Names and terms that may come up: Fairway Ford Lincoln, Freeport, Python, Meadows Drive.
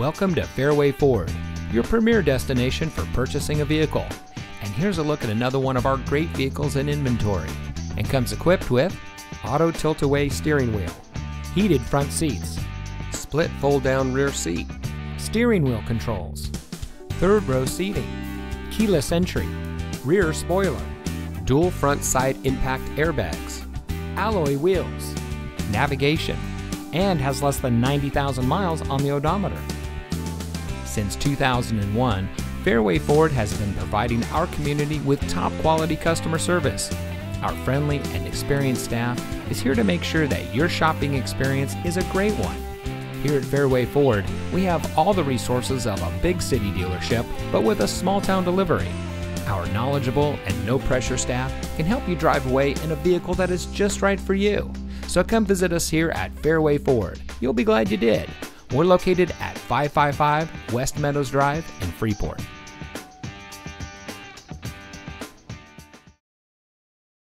Welcome to Fairway Ford, your premier destination for purchasing a vehicle. And here's a look at another one of our great vehicles in inventory, and comes equipped with auto tilt-away steering wheel, heated front seats, split fold-down rear seat, steering wheel controls, third row seating, keyless entry, rear spoiler, dual front side impact airbags, alloy wheels, navigation, and has less than 90,000 miles on the odometer. Since 2001, Fairway Ford has been providing our community with top quality customer service. Our friendly and experienced staff is here to make sure that your shopping experience is a great one. Here at Fairway Ford, we have all the resources of a big city dealership, but with a small town delivery. Our knowledgeable and no-pressure staff can help you drive away in a vehicle that is just right for you. So come visit us here at Fairway Ford. You'll be glad you did. We're located at 555 West Meadows Drive in Freeport.